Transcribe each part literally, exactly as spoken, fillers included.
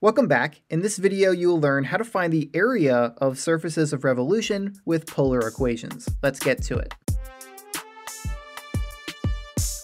Welcome back. In this video, you will learn how to find the area of surfaces of revolution with polar equations. Let's get to it.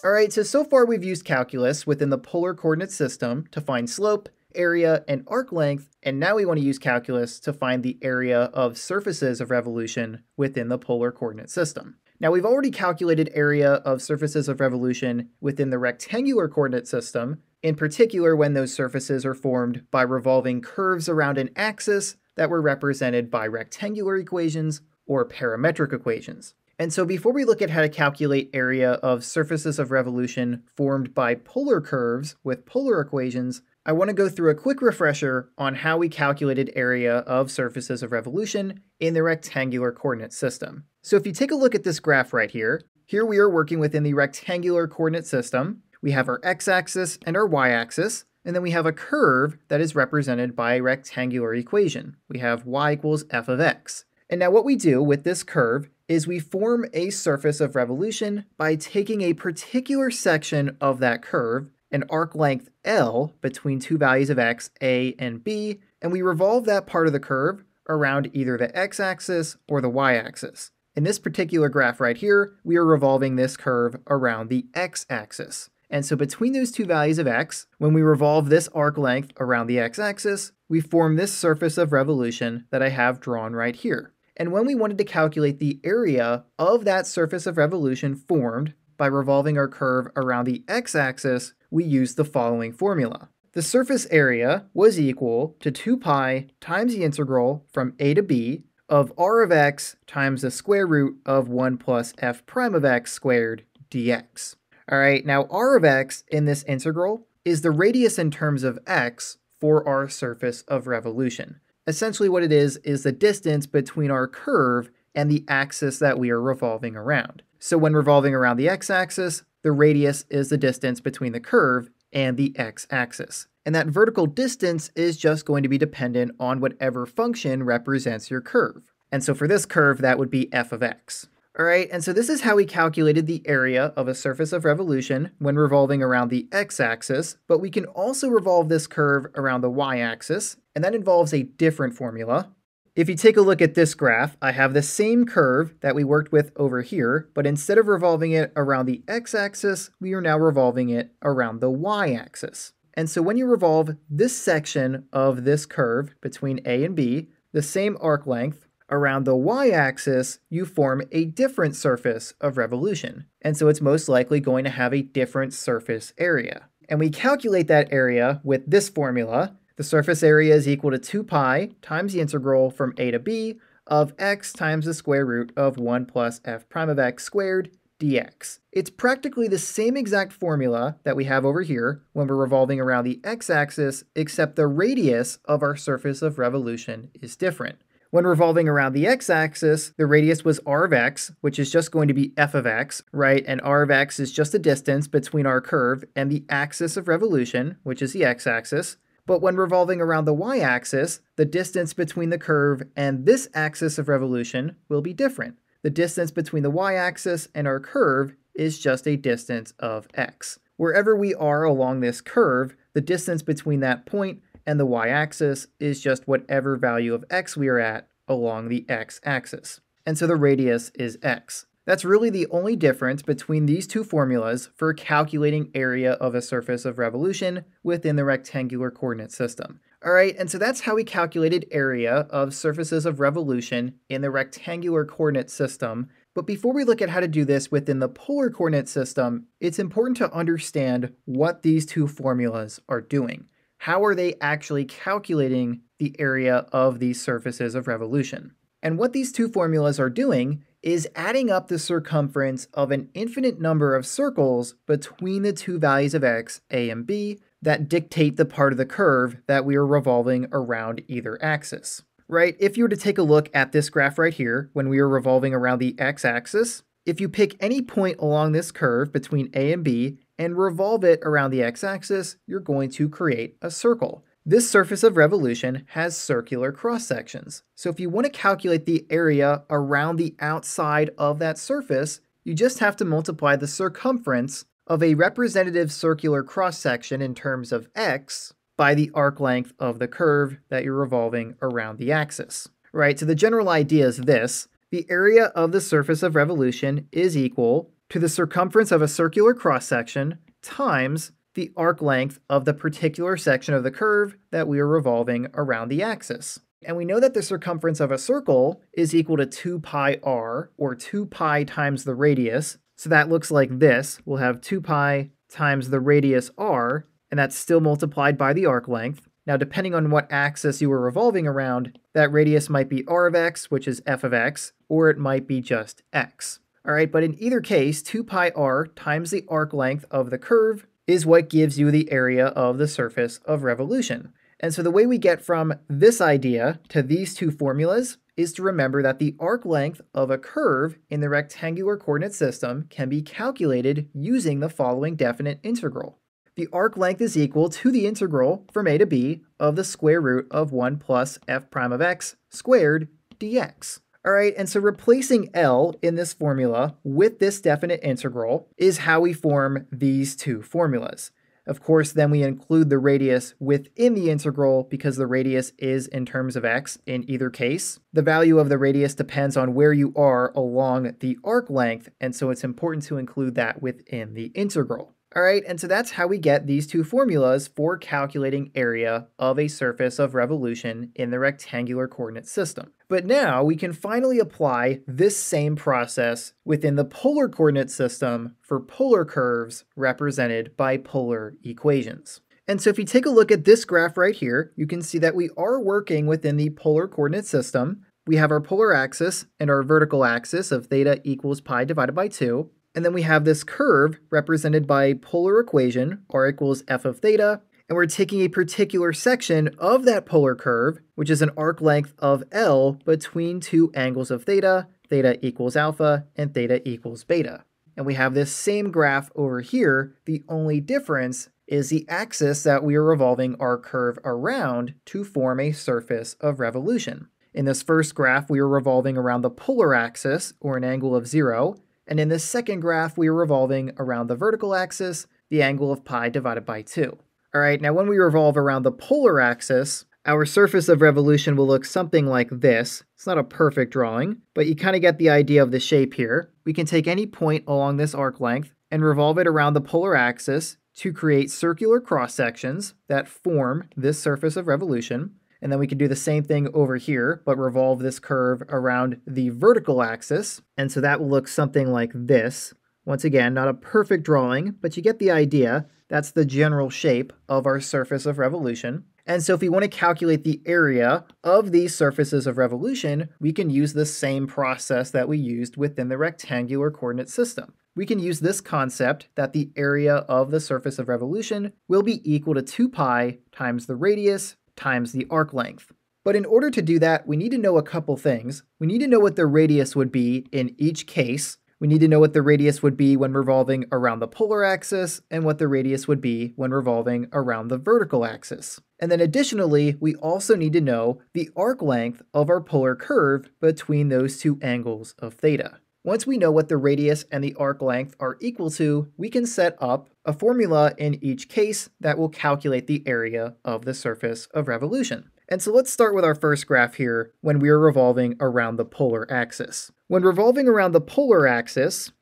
All right, so so far we've used calculus within the polar coordinate system to find slope, area, and arc length, and now we want to use calculus to find the area of surfaces of revolution within the polar coordinate system. Now we've already calculated area of surfaces of revolution within the rectangular coordinate system, in particular when those surfaces are formed by revolving curves around an axis that were represented by rectangular equations or parametric equations. And so before we look at how to calculate area of surfaces of revolution formed by polar curves with polar equations, I want to go through a quick refresher on how we calculated area of surfaces of revolution in the rectangular coordinate system. So if you take a look at this graph right here, here we are working within the rectangular coordinate system. We have our x-axis and our y-axis, and then we have a curve that is represented by a rectangular equation. We have y equals f of x. And now what we do with this curve is we form a surface of revolution by taking a particular section of that curve, an arc length L between two values of x, a and b, and we revolve that part of the curve around either the x-axis or the y-axis. In this particular graph right here, we are revolving this curve around the x-axis. And so between those two values of x, when we revolve this arc length around the x-axis, we form this surface of revolution that I have drawn right here. And when we wanted to calculate the area of that surface of revolution formed by revolving our curve around the x-axis, we used the following formula. The surface area was equal to two pi times the integral from a to b of r of x times the square root of one plus f prime of x squared dx. All right, now r of x in this integral is the radius in terms of x for our surface of revolution. Essentially what it is is the distance between our curve and the axis that we are revolving around. So when revolving around the x-axis, the radius is the distance between the curve and the x-axis. And that vertical distance is just going to be dependent on whatever function represents your curve. And so for this curve, that would be f of x. All right, and so this is how we calculated the area of a surface of revolution when revolving around the x-axis, but we can also revolve this curve around the y-axis, and that involves a different formula. If you take a look at this graph, I have the same curve that we worked with over here, but instead of revolving it around the x-axis, we are now revolving it around the y-axis. And so when you revolve this section of this curve between a and b, the same arc length, around the y-axis, you form a different surface of revolution. And so it's most likely going to have a different surface area. And we calculate that area with this formula. The surface area is equal to two pi times the integral from a to b of x times the square root of one plus f prime of x squared dx. It's practically the same exact formula that we have over here when we're revolving around the x-axis, except the radius of our surface of revolution is different. When revolving around the x-axis, the radius was r of x, which is just going to be f of x, right? And r of x is just the distance between our curve and the axis of revolution, which is the x-axis. But when revolving around the y-axis, the distance between the curve and this axis of revolution will be different. The distance between the y-axis and our curve is just a distance of x. Wherever we are along this curve, the distance between that point and the y-axis is just whatever value of x we are at along the x-axis. And so the radius is x. That's really the only difference between these two formulas for calculating area of a surface of revolution within the rectangular coordinate system. All right, and so that's how we calculated area of surfaces of revolution in the rectangular coordinate system. But before we look at how to do this within the polar coordinate system, it's important to understand what these two formulas are doing. How are they actually calculating the area of these surfaces of revolution? And what these two formulas are doing is adding up the circumference of an infinite number of circles between the two values of x, a and b, that dictate the part of the curve that we are revolving around either axis, right? If you were to take a look at this graph right here, when we are revolving around the x-axis, if you pick any point along this curve between a and b, and revolve it around the x-axis, you're going to create a circle. This surface of revolution has circular cross-sections. So if you want to calculate the area around the outside of that surface, you just have to multiply the circumference of a representative circular cross-section in terms of x by the arc length of the curve that you're revolving around the axis. Right, so the general idea is this. The area of the surface of revolution is equal to the circumference of a circular cross-section times the arc length of the particular section of the curve that we are revolving around the axis. And we know that the circumference of a circle is equal to two pi r, or two pi times the radius. So that looks like this. We'll have two pi times the radius r, and that's still multiplied by the arc length. Now, depending on what axis you were revolving around, that radius might be r of x, which is f of x, or it might be just x. All right, but in either case, two pi r times the arc length of the curve is what gives you the area of the surface of revolution. And so the way we get from this idea to these two formulas is to remember that the arc length of a curve in the rectangular coordinate system can be calculated using the following definite integral. The arc length is equal to the integral from a to b of the square root of one plus f prime of x squared dx. All right, and so replacing L in this formula with this definite integral is how we form these two formulas. Of course, then we include the radius within the integral because the radius is in terms of x in either case. The value of the radius depends on where you are along the arc length, and so it's important to include that within the integral. All right, and so that's how we get these two formulas for calculating area of a surface of revolution in the rectangular coordinate system. But now we can finally apply this same process within the polar coordinate system for polar curves represented by polar equations. And so if you take a look at this graph right here, you can see that we are working within the polar coordinate system. We have our polar axis and our vertical axis of theta equals pi divided by two. And then we have this curve represented by polar equation, r equals f of theta, and we're taking a particular section of that polar curve, which is an arc length of L between two angles of theta, theta equals alpha, and theta equals beta. And we have this same graph over here. The only difference is the axis that we are revolving our curve around to form a surface of revolution. In this first graph, we are revolving around the polar axis, or an angle of zero, and in this second graph, we are revolving around the vertical axis, the angle of pi divided by two. All right, now when we revolve around the polar axis, our surface of revolution will look something like this. It's not a perfect drawing, but you kind of get the idea of the shape here. We can take any point along this arc length and revolve it around the polar axis to create circular cross-sections that form this surface of revolution. And then we can do the same thing over here, but revolve this curve around the vertical axis. And so that will look something like this. Once again, not a perfect drawing, but you get the idea. That's the general shape of our surface of revolution. And so if we want to calculate the area of these surfaces of revolution, we can use the same process that we used within the rectangular coordinate system. We can use this concept that the area of the surface of revolution will be equal to two pi times the radius times the arc length. But in order to do that, we need to know a couple things. We need to know what the radius would be in each case. We need to know what the radius would be when revolving around the polar axis and what the radius would be when revolving around the vertical axis. And then additionally, we also need to know the arc length of our polar curve between those two angles of theta. Once we know what the radius and the arc length are equal to, we can set up a formula in each case that will calculate the area of the surface of revolution. And so let's start with our first graph here when we are revolving around the polar axis. When revolving around the polar axis,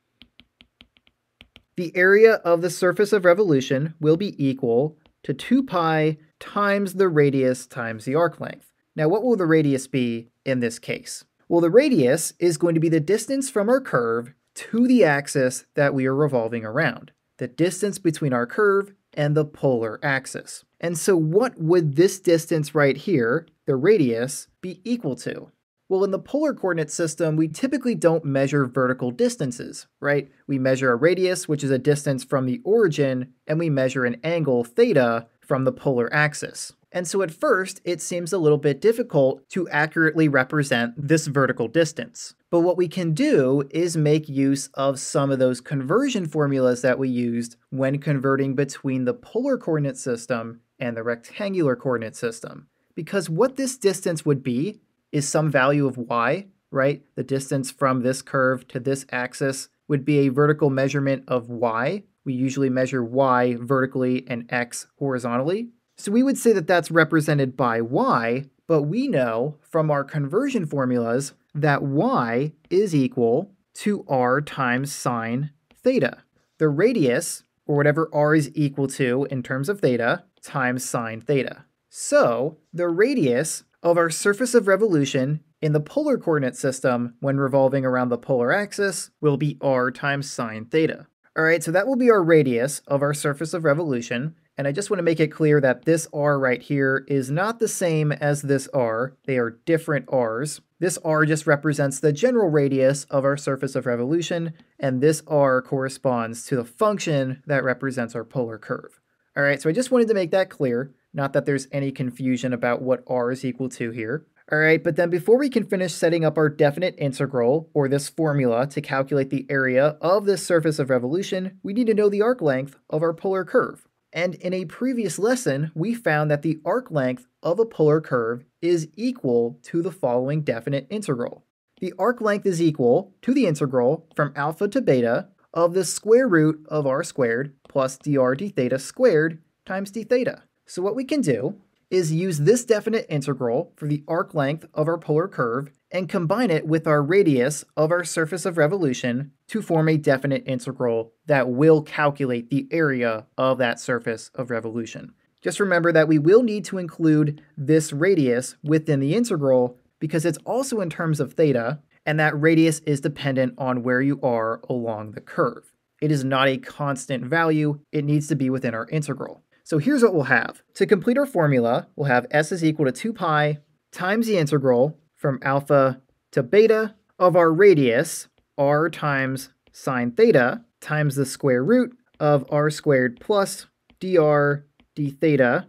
the area of the surface of revolution will be equal to two pi times the radius times the arc length. Now, what will the radius be in this case? Well, the radius is going to be the distance from our curve to the axis that we are revolving around, the distance between our curve and the polar axis. And so what would this distance right here, the radius, be equal to? Well, in the polar coordinate system, we typically don't measure vertical distances, right? We measure a radius, which is a distance from the origin, and we measure an angle, theta, from the polar axis. And so at first, it seems a little bit difficult to accurately represent this vertical distance. But what we can do is make use of some of those conversion formulas that we used when converting between the polar coordinate system and the rectangular coordinate system. Because what this distance would be is some value of y, right? The distance from this curve to this axis would be a vertical measurement of y. We usually measure y vertically and x horizontally. So we would say that that's represented by y, but we know from our conversion formulas that y is equal to r times sine theta. The radius, or whatever r is equal to in terms of theta, times sine theta. So the radius of our surface of revolution in the polar coordinate system when revolving around the polar axis will be r times sine theta. All right, so that will be our radius of our surface of revolution. And I just want to make it clear that this r right here is not the same as this r. They are different r's. This r just represents the general radius of our surface of revolution, and this r corresponds to the function that represents our polar curve. All right, so I just wanted to make that clear, not that there's any confusion about what r is equal to here. All right, but then before we can finish setting up our definite integral, or this formula to calculate the area of this surface of revolution, we need to know the arc length of our polar curve. And in a previous lesson, we found that the arc length of a polar curve is equal to the following definite integral. The arc length is equal to the integral from alpha to beta of the square root of r squared plus dr d theta squared times d theta. So what we can do is use this definite integral for the arc length of our polar curve and combine it with our radius of our surface of revolution to form a definite integral that will calculate the area of that surface of revolution. Just remember that we will need to include this radius within the integral because it's also in terms of theta, and that radius is dependent on where you are along the curve. It is not a constant value. It needs to be within our integral. So here's what we'll have. To complete our formula, we'll have s is equal to two pi times the integral from alpha to beta of our radius, r times sine theta, times the square root of r squared plus dr d theta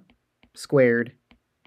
squared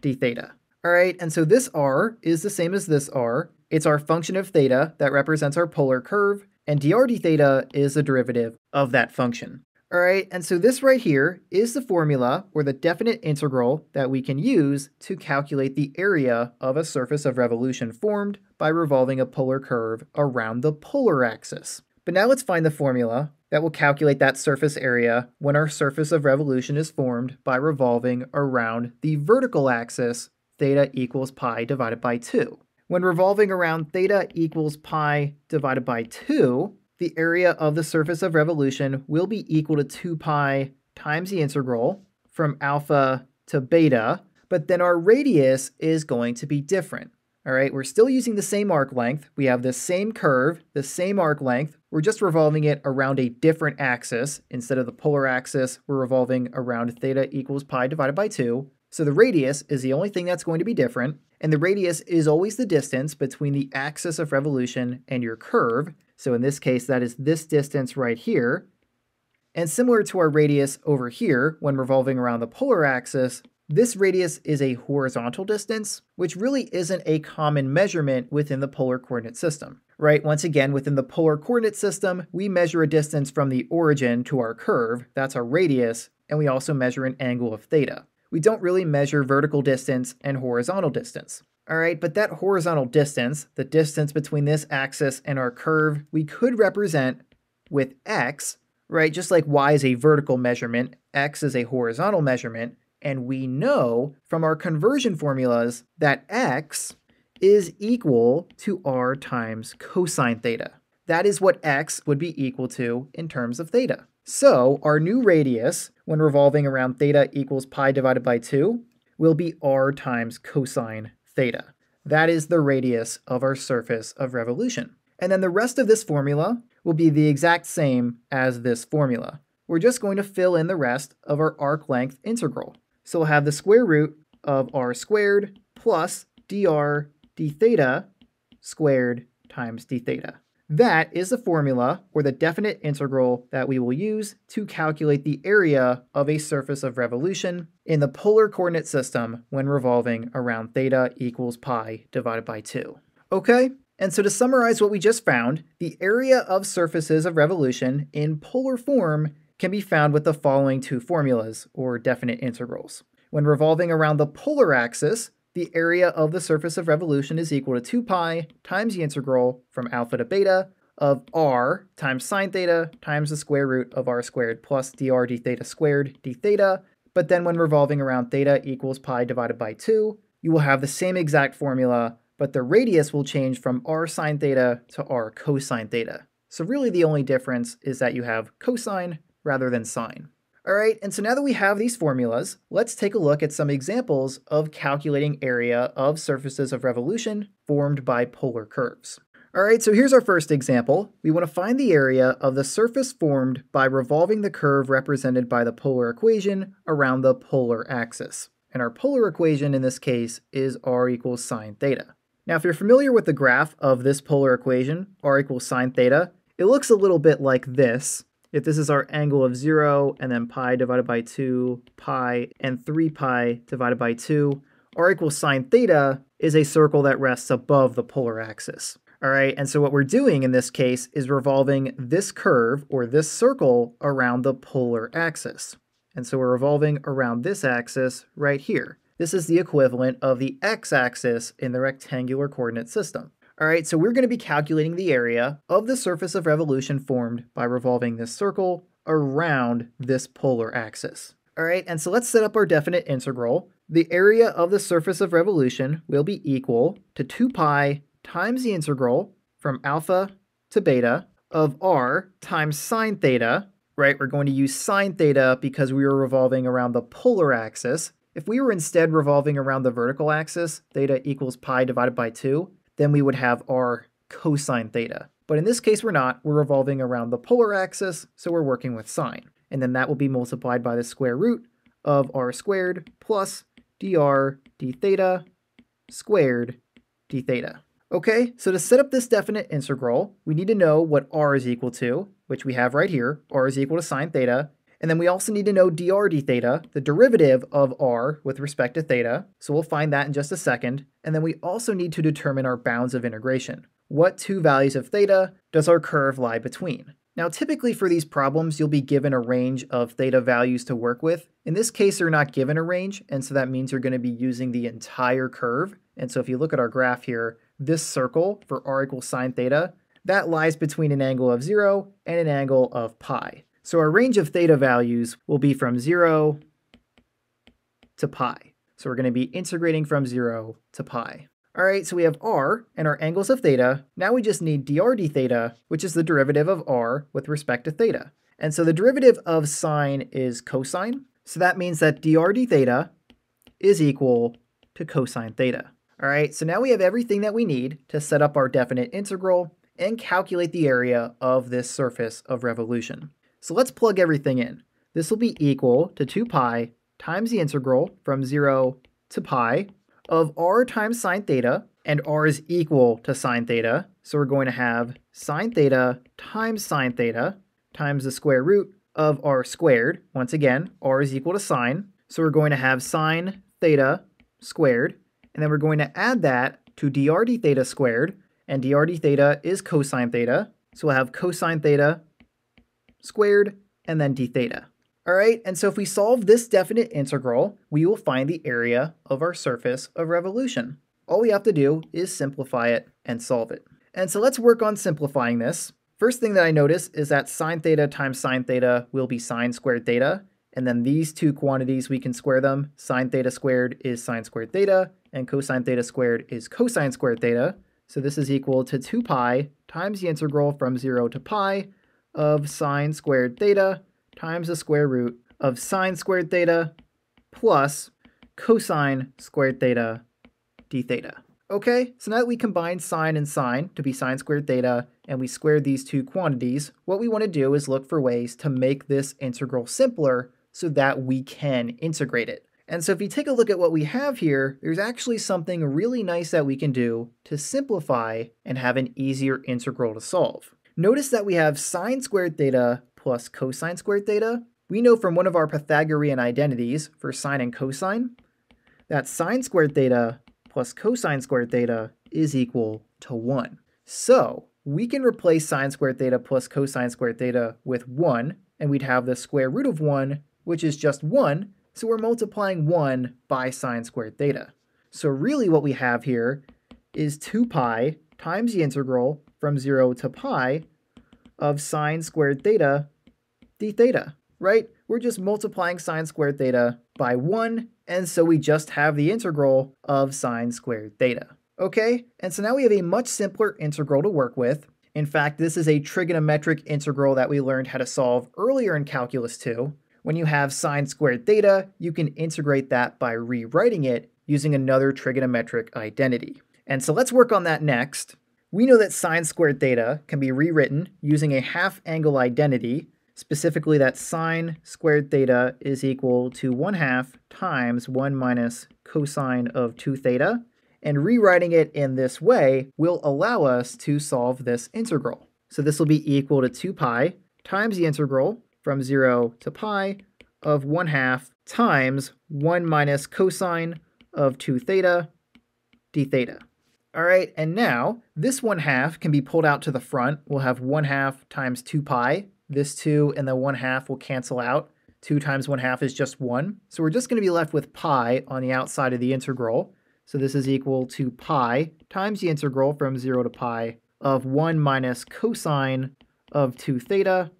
d theta. All right, and so this r is the same as this r. It's our function of theta that represents our polar curve, and dr d theta is the derivative of that function. All right, and so this right here is the formula or the definite integral that we can use to calculate the area of a surface of revolution formed by revolving a polar curve around the polar axis. But now let's find the formula that will calculate that surface area when our surface of revolution is formed by revolving around the vertical axis, theta equals pi divided by two. When revolving around theta equals pi divided by two, the area of the surface of revolution will be equal to two pi times the integral from alpha to beta, but then our radius is going to be different. All right, we're still using the same arc length. We have the same curve, the same arc length. We're just revolving it around a different axis. Instead of the polar axis, we're revolving around theta equals pi divided by two. So the radius is the only thing that's going to be different. And the radius is always the distance between the axis of revolution and your curve. So in this case, that is this distance right here. And similar to our radius over here, when revolving around the polar axis, this radius is a horizontal distance, which really isn't a common measurement within the polar coordinate system, right? Once again, within the polar coordinate system, we measure a distance from the origin to our curve. That's our radius. And we also measure an angle of theta. We don't really measure vertical distance and horizontal distance. All right, but that horizontal distance, the distance between this axis and our curve, we could represent with x, right? Just like y is a vertical measurement, x is a horizontal measurement. And we know from our conversion formulas that x is equal to r times cosine theta. That is what x would be equal to in terms of theta. So our new radius, when revolving around theta equals pi divided by two, will be r times cosine theta. That is the radius of our surface of revolution. And then the rest of this formula will be the exact same as this formula. We're just going to fill in the rest of our arc length integral. So we'll have the square root of r squared plus dr d theta squared times d theta. That is the formula or the definite integral that we will use to calculate the area of a surface of revolution in the polar coordinate system when revolving around theta equals pi divided by two. Okay, and so to summarize what we just found, the area of surfaces of revolution in polar form can be found with the following two formulas or definite integrals. When revolving around the polar axis, the area of the surface of revolution is equal to two pi times the integral from alpha to beta of r times sine theta times the square root of r squared plus dr d theta squared d theta. but then when revolving around theta equals pi divided by two, you will have the same exact formula, but the radius will change from r sine theta to r cosine theta. So really the only difference is that you have cosine rather than sine. All right, and so now that we have these formulas, let's take a look at some examples of calculating area of surfaces of revolution formed by polar curves. All right, so here's our first example. We want to find the area of the surface formed by revolving the curve represented by the polar equation around the polar axis. And our polar equation in this case is r equals sine theta. Now, if you're familiar with the graph of this polar equation, r equals sine theta, it looks a little bit like this. If this is our angle of zero, and then pi divided by two, pi, and three pi divided by two, r equals sine theta is a circle that rests above the polar axis. All right, and so what we're doing in this case is revolving this curve, or this circle, around the polar axis. And so we're revolving around this axis right here. This is the equivalent of the x-axis in the rectangular coordinate system. All right, so we're going to be calculating the area of the surface of revolution formed by revolving this circle around this polar axis. All right, and so let's set up our definite integral. The area of the surface of revolution will be equal to two pi times the integral from alpha to beta of r times sine theta, right? We're going to use sine theta because we were revolving around the polar axis. If we were instead revolving around the vertical axis, theta equals pi divided by two, then we would have r cosine theta. But in this case, we're not. We're revolving around the polar axis, so we're working with sine. And then that will be multiplied by the square root of r squared plus dr d theta squared d theta. Okay, so to set up this definite integral, we need to know what r is equal to, which we have right here. R is equal to sine theta. And then we also need to know dr d theta, the derivative of r with respect to theta. So we'll find that in just a second. And then we also need to determine our bounds of integration. What two values of theta does our curve lie between? Now, typically for these problems, you'll be given a range of theta values to work with. In this case, you're not given a range, and so that means you're going to be using the entire curve. And so if you look at our graph here, this circle for r equals sine theta, that lies between an angle of zero and an angle of pi. So our range of theta values will be from zero to pi. So we're going to be integrating from zero to pi. All right, so we have r and our angles of theta. Now we just need dr d theta, which is the derivative of r with respect to theta. And so the derivative of sine is cosine. So that means that dr d theta is equal to cosine theta. All right, so now we have everything that we need to set up our definite integral and calculate the area of this surface of revolution. So let's plug everything in. This will be equal to two pi times the integral from zero to pi of r times sine theta, and r is equal to sine theta. So we're going to have sine theta times sine theta times the square root of r squared. Once again, r is equal to sine. So we're going to have sine theta squared, and then we're going to add that to dr d theta squared, and dr d theta is cosine theta. So we'll have cosine theta squared and then d theta. All right, and so if we solve this definite integral, we will find the area of our surface of revolution. All we have to do is simplify it and solve it. And so let's work on simplifying this. First thing that I notice is that sine theta times sine theta will be sine squared theta, and then these two quantities, we can square them. Sine theta squared is sine squared theta, and cosine theta squared is cosine squared theta. So this is equal to two pi times the integral from zero to pi of sine squared theta times the square root of sine squared theta plus cosine squared theta d theta. Okay, so now that we combine sine and sine to be sine squared theta, and we squared these two quantities, what we want to do is look for ways to make this integral simpler so that we can integrate it. And so if you take a look at what we have here, there's actually something really nice that we can do to simplify and have an easier integral to solve. Notice that we have sine squared theta plus cosine squared theta. We know from one of our Pythagorean identities for sine and cosine that sine squared theta plus cosine squared theta is equal to one. So we can replace sine squared theta plus cosine squared theta with one, and we'd have the square root of one, which is just one, so we're multiplying one by sine squared theta. So really what we have here is two pi times the integral from zero to pi of sine squared theta d theta, right? We're just multiplying sine squared theta by one, and so we just have the integral of sine squared theta. Okay, and so now we have a much simpler integral to work with. In fact, this is a trigonometric integral that we learned how to solve earlier in Calculus two. When you have sine squared theta, you can integrate that by rewriting it using another trigonometric identity. And so let's work on that next. We know that sine squared theta can be rewritten using a half angle identity, specifically that sine squared theta is equal to one half times one minus cosine of two theta. And rewriting it in this way will allow us to solve this integral. So this will be equal to two pi times the integral from zero to pi of one half times one minus cosine of two theta d theta. All right, and now this one half can be pulled out to the front. We'll have one half times two pi. This two and the one half will cancel out. Two times one half is just one. So we're just gonna be left with pi on the outside of the integral. So this is equal to pi times the integral from zero to pi of one minus cosine of two theta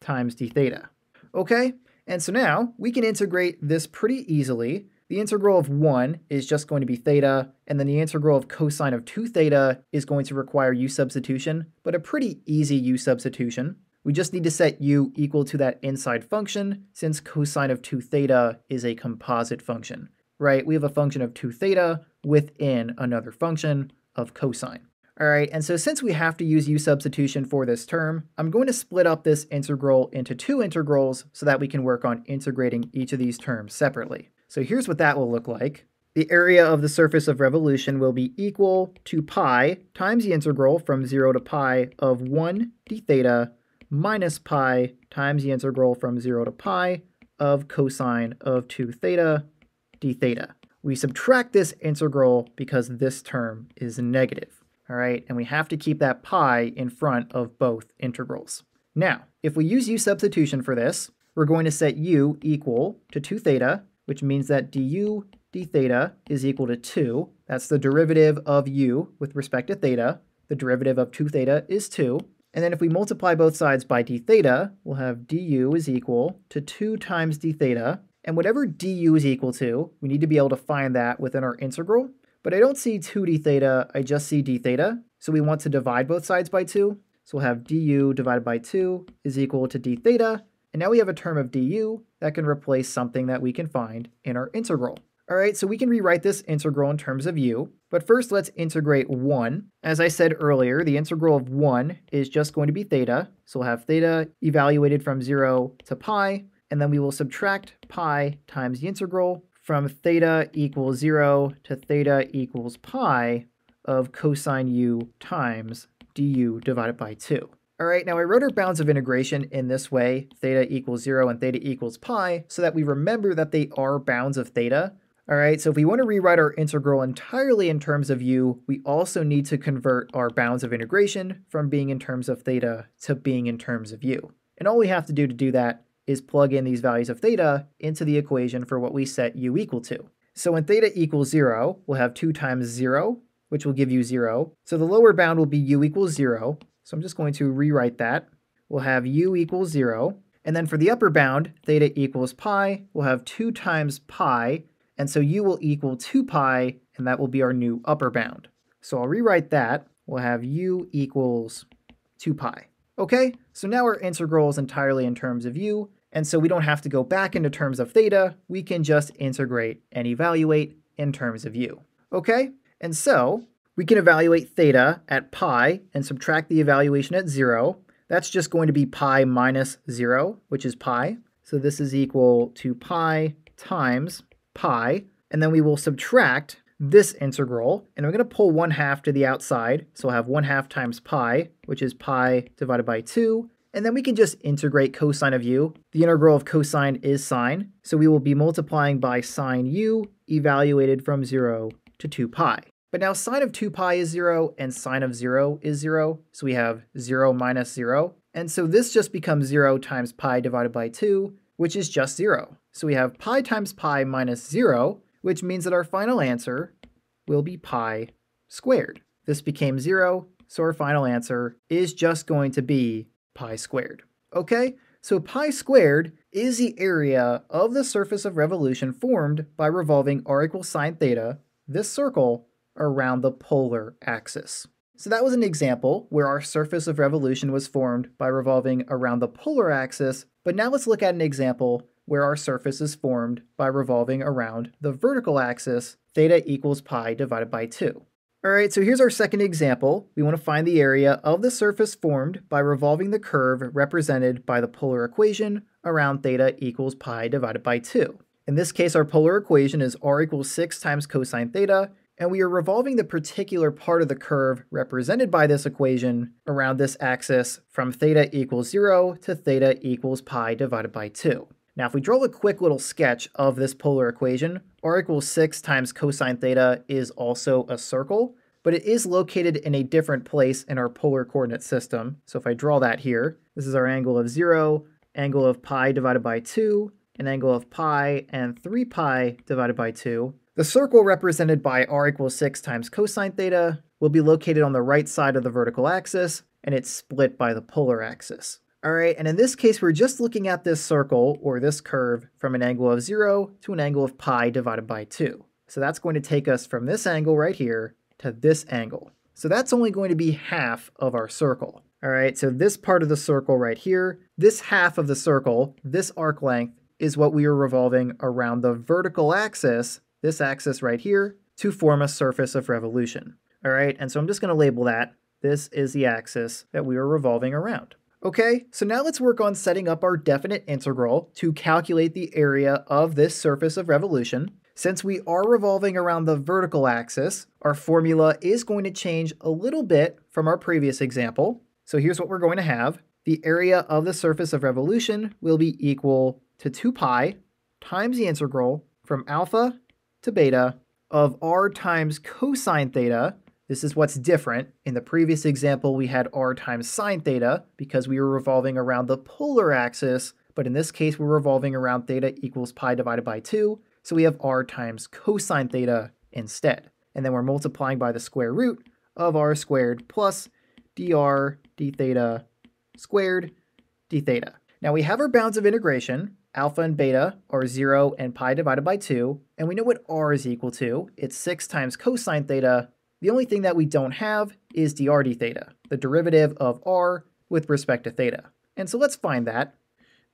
times d theta. Okay, and so now we can integrate this pretty easily. The integral of one is just going to be theta, and then the integral of cosine of two theta is going to require u substitution, but a pretty easy u substitution. We just need to set u equal to that inside function, since cosine of two theta is a composite function. Right, we have a function of two theta within another function of cosine. All right, and so since we have to use u substitution for this term, I'm going to split up this integral into two integrals so that we can work on integrating each of these terms separately. So here's what that will look like. The area of the surface of revolution will be equal to pi times the integral from zero to pi of one d theta minus pi times the integral from zero to pi of cosine of two theta d theta. We subtract this integral because this term is negative, all right? And we have to keep that pi in front of both integrals. Now, if we use u substitution for this, we're going to set u equal to two theta, which means that du d theta is equal to two. That's the derivative of u with respect to theta. The derivative of two theta is two. And then if we multiply both sides by d theta, we'll have du is equal to two times d theta. And whatever du is equal to, we need to be able to find that within our integral. But I don't see two d theta, I just see d theta. So we want to divide both sides by two. So we'll have du divided by two is equal to d theta. And now we have a term of du that can replace something that we can find in our integral. All right, so we can rewrite this integral in terms of u. But first, let's integrate one. As I said earlier, the integral of one is just going to be theta. So we'll have theta evaluated from zero to pi. And then we will subtract pi times the integral from theta equals zero to theta equals pi of cosine u times du divided by two. All right, now I wrote our bounds of integration in this way, theta equals zero and theta equals pi, so that we remember that they are bounds of theta. All right, so if we want to rewrite our integral entirely in terms of u, we also need to convert our bounds of integration from being in terms of theta to being in terms of u. And all we have to do to do that is plug in these values of theta into the equation for what we set u equal to. So when theta equals zero, we'll have two times zero, which will give you zero. So the lower bound will be u equals zero. So I'm just going to rewrite that. We'll have u equals zero. And then for the upper bound, theta equals pi, we'll have two times pi. And so u will equal two pi, and that will be our new upper bound. So I'll rewrite that. We'll have u equals two pi. Okay, so now our integral is entirely in terms of u. And so we don't have to go back into terms of theta, we can just integrate and evaluate in terms of u. Okay, and so we can evaluate theta at pi and subtract the evaluation at zero. That's just going to be pi minus zero, which is pi. So this is equal to pi times pi, and then we will subtract this integral, and I'm gonna pull one half to the outside. So I'll have one half times pi, which is pi divided by two, and then we can just integrate cosine of u. The integral of cosine is sine, so we will be multiplying by sine u evaluated from zero to two pi. But now sine of two pi is zero and sine of zero is zero, so we have zero minus zero. And so this just becomes zero times pi divided by two, which is just zero. So we have pi times pi minus zero, which means that our final answer will be pi squared. This became zero, so our final answer is just going to be pi squared. Okay, So pi squared is the area of the surface of revolution formed by revolving r equals sine theta, this circle, around the polar axis. So that was an example where our surface of revolution was formed by revolving around the polar axis, but now let's look at an example where our surface is formed by revolving around the vertical axis, theta equals pi divided by two. All right, so here's our second example. We want to find the area of the surface formed by revolving the curve represented by the polar equation around theta equals pi divided by two. In this case, our polar equation is r equals six times cosine theta, and we are revolving the particular part of the curve represented by this equation around this axis from theta equals zero to theta equals pi divided by two. Now, if we draw a quick little sketch of this polar equation, r equals six times cosine theta is also a circle, but it is located in a different place in our polar coordinate system. So if I draw that here, this is our angle of zero, angle of pi divided by two, an angle of pi, and three pi divided by two. The circle represented by r equals six times cosine theta will be located on the right side of the vertical axis, and it's split by the polar axis. All right, and in this case, we're just looking at this circle, or this curve, from an angle of zero to an angle of pi divided by two. So that's going to take us from this angle right here to this angle. So that's only going to be half of our circle. All right, so this part of the circle right here, this half of the circle, this arc length, is what we are revolving around the vertical axis, this axis right here, to form a surface of revolution. All right, and so I'm just going to label that. This is the axis that we are revolving around. Okay, so now let's work on setting up our definite integral to calculate the area of this surface of revolution. Since we are revolving around the vertical axis, our formula is going to change a little bit from our previous example. So here's what we're going to have. The area of the surface of revolution will be equal to two pi times the integral from alpha to beta of r times cosine theta. This is what's different. In the previous example, we had r times sine theta because we were revolving around the polar axis, but in this case, we're revolving around theta equals pi divided by two, so we have r times cosine theta instead. And then we're multiplying by the square root of r squared plus dr d theta squared d theta. Now we have our bounds of integration. Alpha and beta are zero and pi divided by two, and we know what r is equal to. It's six times cosine theta. The only thing that we don't have is dr d theta, the derivative of r with respect to theta. And so let's find that.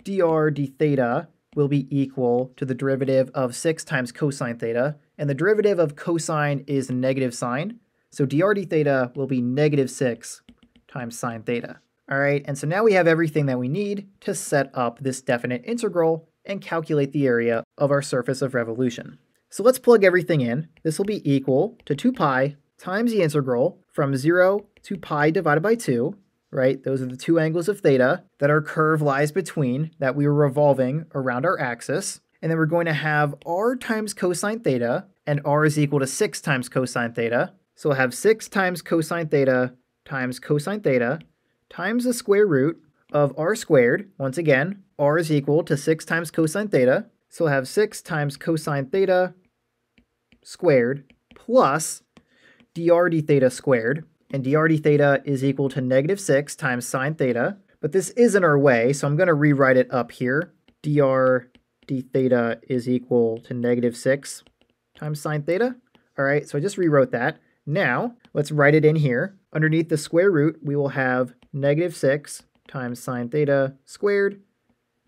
Dr d theta will be equal to the derivative of six times cosine theta, and the derivative of cosine is negative sine, so dr d theta will be negative six times sine theta. All right, and so now we have everything that we need to set up this definite integral and calculate the area of our surface of revolution. So let's plug everything in. This will be equal to two pi times the integral from zero to pi divided by two, right? Those are the two angles of theta that our curve lies between that we were revolving around our axis. And then we're going to have r times cosine theta, and r is equal to six times cosine theta. So we'll have six times cosine theta times cosine theta times the square root of r squared. Once again, r is equal to six times cosine theta. So we'll have six times cosine theta squared plus dr d theta squared, and dr d theta is equal to negative six times sine theta, but this is in our way, so I'm going to rewrite it up here. Dr d theta is equal to negative six times sine theta. All right, so I just rewrote that. Now, let's write it in here. Underneath the square root, we will have negative six times sine theta squared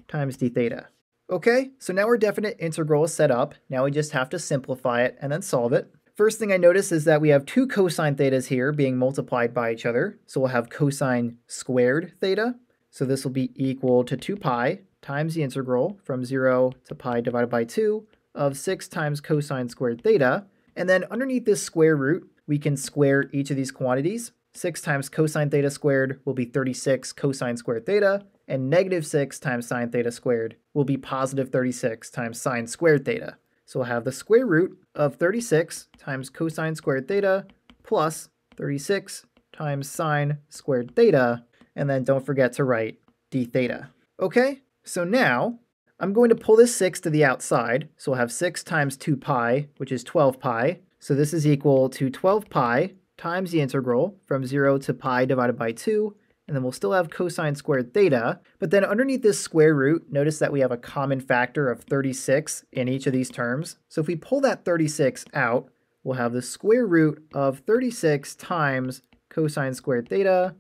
times d theta. Okay, so now our definite integral is set up. Now we just have to simplify it and then solve it. First thing I notice is that we have two cosine thetas here being multiplied by each other. So we'll have cosine squared theta. So this will be equal to two pi times the integral from zero to pi divided by two of six times cosine squared theta. And then underneath this square root, we can square each of these quantities. six times cosine theta squared will be thirty-six cosine squared theta, and negative six times sine theta squared will be positive thirty-six times sine squared theta. So we'll have the square root of thirty-six times cosine squared theta plus thirty-six times sine squared theta, and then don't forget to write d theta. Okay, so now I'm going to pull this six to the outside, so we'll have six times two pi, which is twelve pi. So this is equal to twelve pi times the integral from zero to pi divided by two, and then we'll still have cosine squared theta. But then underneath this square root, notice that we have a common factor of thirty-six in each of these terms. So if we pull that thirty-six out, we'll have the square root of thirty-six times cosine squared theta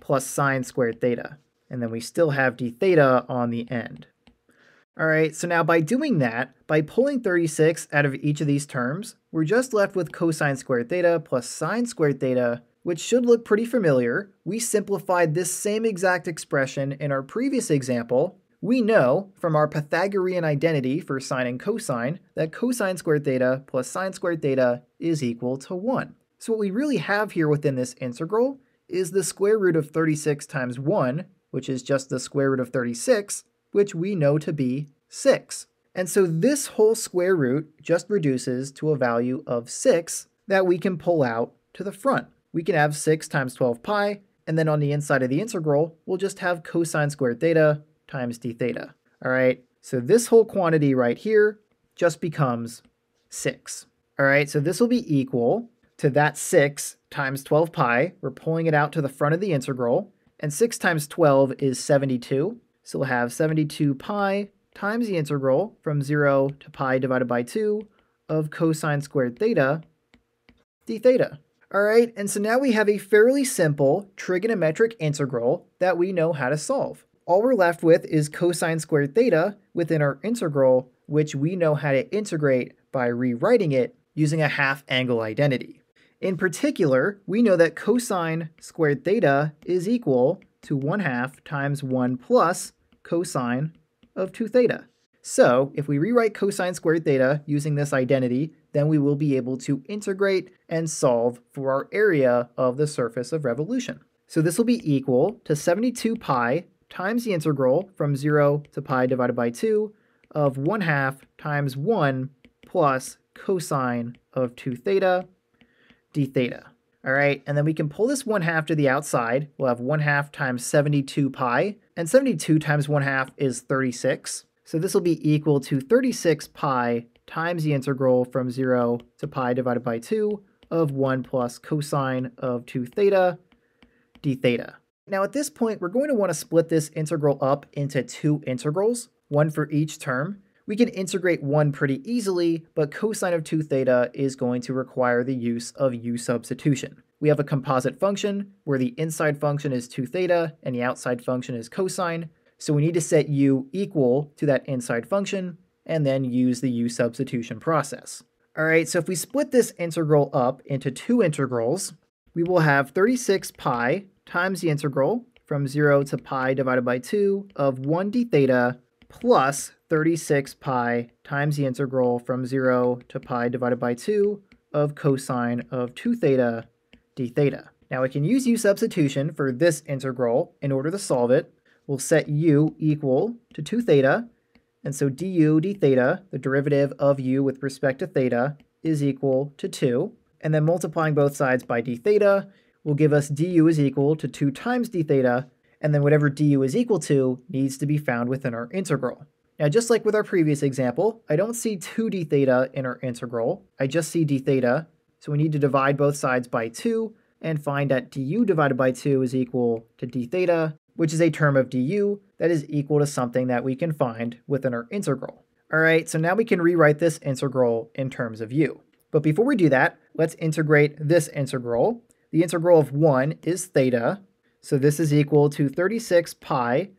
plus sine squared theta. And then we still have d theta on the end. All right, so now by doing that, by pulling thirty-six out of each of these terms, we're just left with cosine squared theta plus sine squared theta, which should look pretty familiar. We simplified this same exact expression in our previous example. We know from our Pythagorean identity for sine and cosine that cosine squared theta plus sine squared theta is equal to one. So what we really have here within this integral is the square root of thirty-six times one, which is just the square root of thirty-six, which we know to be six. And so this whole square root just reduces to a value of six that we can pull out to the front. We can have six times twelve pi, and then on the inside of the integral, we'll just have cosine squared theta times d theta. All right, so this whole quantity right here just becomes six. All right, so this will be equal to that six times twelve pi. We're pulling it out to the front of the integral. And six times twelve is seventy-two. So we'll have seventy-two pi times the integral from zero to pi divided by two of cosine squared theta d theta. All right, and so now we have a fairly simple trigonometric integral that we know how to solve. All we're left with is cosine squared theta within our integral, which we know how to integrate by rewriting it using a half angle identity. In particular, we know that cosine squared theta is equal to one half times one plus cosine of two theta. So if we rewrite cosine squared theta using this identity, then we will be able to integrate and solve for our area of the surface of revolution. So this will be equal to seventy-two pi times the integral from zero to pi divided by two of one half times one plus cosine of two theta d theta. All right, and then we can pull this one half to the outside. We'll have one half times seventy-two pi, and seventy-two times one half is thirty-six. So this will be equal to thirty-six pi times the integral from zero to pi divided by two of one plus cosine of two theta d theta. Now at this point, we're going to want to split this integral up into two integrals, one for each term. We can integrate one pretty easily, but cosine of two theta is going to require the use of u substitution. We have a composite function where the inside function is two theta and the outside function is cosine. So we need to set u equal to that inside function and then use the u substitution process. All right, so if we split this integral up into two integrals, we will have thirty-six pi times the integral from zero to pi divided by two of one d theta plus thirty-six pi times the integral from zero to pi divided by two of cosine of two theta d theta. Now we can use u substitution for this integral in order to solve it. We'll set u equal to two theta, and so du d theta, the derivative of u with respect to theta, is equal to two. And then multiplying both sides by d theta will give us du is equal to two times d theta, and then whatever du is equal to needs to be found within our integral. Now, just like with our previous example, I don't see two d theta in our integral. I just see d theta. So we need to divide both sides by two and find that du divided by two is equal to d theta, which is a term of du that is equal to something that we can find within our integral. All right, so now we can rewrite this integral in terms of u. But before we do that, let's integrate this integral. The integral of one is theta. So this is equal to thirty-six pi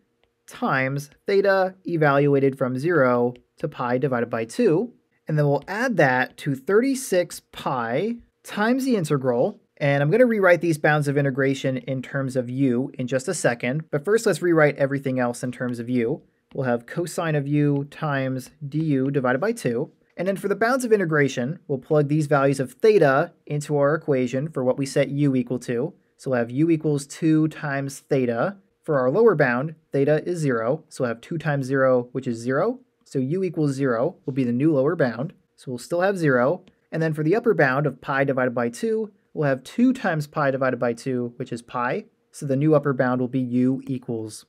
times theta evaluated from zero to pi divided by two. And then we'll add that to thirty-six pi times the integral. And I'm going to rewrite these bounds of integration in terms of u in just a second. But first, let's rewrite everything else in terms of u. We'll have cosine of u times du divided by two. And then for the bounds of integration, we'll plug these values of theta into our equation for what we set u equal to. So we'll have u equals two times theta. For our lower bound, theta is zero, so we'll have two times zero, which is zero. So u equals zero will be the new lower bound, so we'll still have zero. And then for the upper bound of pi divided by two, we'll have two times pi divided by two, which is pi. So the new upper bound will be u equals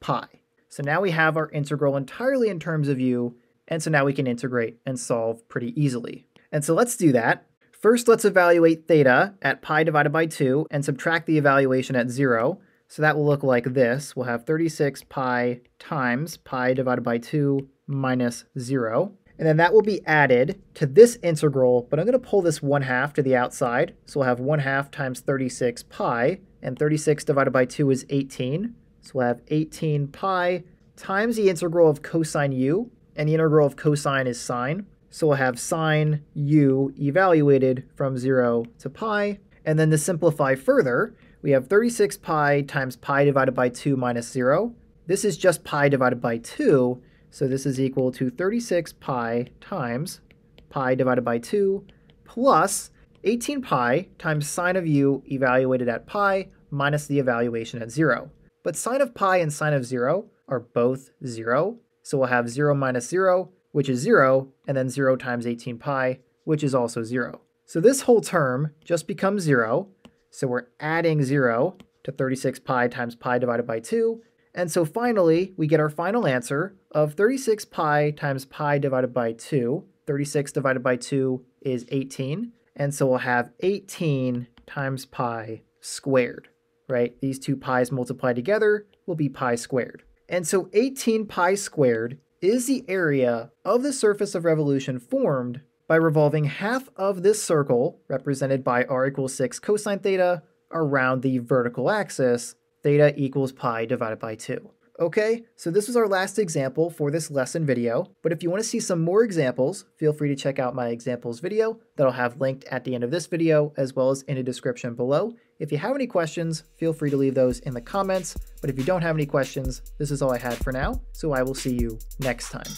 pi. So now we have our integral entirely in terms of u, and so now we can integrate and solve pretty easily. And so let's do that. First, let's evaluate theta at pi divided by two and subtract the evaluation at zero. So that will look like this. We'll have thirty-six pi times pi divided by two minus zero. And then that will be added to this integral, but I'm going to pull this one half to the outside. So we'll have one half times thirty-six pi, and thirty-six divided by two is eighteen. So we'll have eighteen pi times the integral of cosine u, and the integral of cosine is sine. So we'll have sine u evaluated from zero to pi. And then to simplify further, we have thirty-six pi times pi divided by two minus zero. This is just pi divided by two, so this is equal to thirty-six pi times pi divided by two plus eighteen pi times sine of u evaluated at pi minus the evaluation at zero. But sine of pi and sine of zero are both zero, so we'll have zero minus zero, which is zero, and then zero times eighteen pi, which is also zero. So this whole term just becomes zero, so we're adding zero to thirty-six pi times pi divided by two. And so finally, we get our final answer of thirty-six pi times pi divided by two. thirty-six divided by two is eighteen. And so we'll have eighteen times pi squared, right? These two pi's multiplied together will be pi squared. And so eighteen pi squared is the area of the surface of revolution formed by revolving half of this circle, represented by r equals six cosine theta, around the vertical axis, theta equals pi divided by two. Okay, so this was our last example for this lesson video, but if you want to see some more examples, feel free to check out my examples video that I'll have linked at the end of this video, as well as in the description below. If you have any questions, feel free to leave those in the comments, but if you don't have any questions, this is all I had for now, so I will see you next time.